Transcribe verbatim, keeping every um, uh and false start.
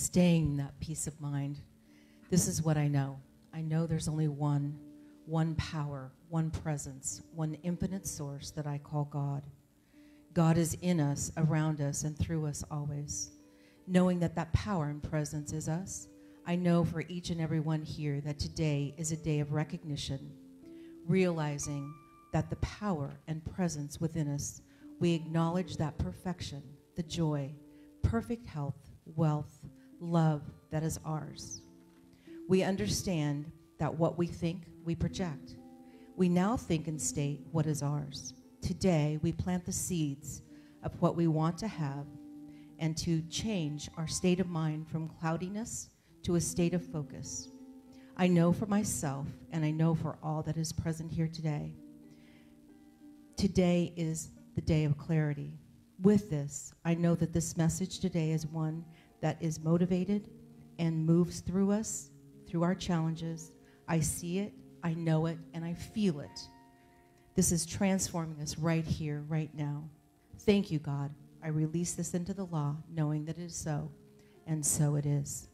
staying in that peace of mind. This is what I know. I know there's only one, one power, one presence, one infinite source that I call God. God is in us, around us, and through us always. Knowing that that power and presence is us, I know for each and every one here that today is a day of recognition, realizing that the power and presence within us, we acknowledge that perfection, the joy, perfect health, wealth, love that is ours. We understand that what we think, we project. We now think and state what is ours. Today, we plant the seeds of what we want to have and to change our state of mind from cloudiness to a state of focus. I know for myself, and I know for all that is present here today. Today is the day of clarity. With this, I know that this message today is one that is motivated and moves through us, through our challenges. I see it, I know it, and I feel it. This is transforming us right here, right now. Thank you, God. I release this into the law, knowing that it is so, and so it is.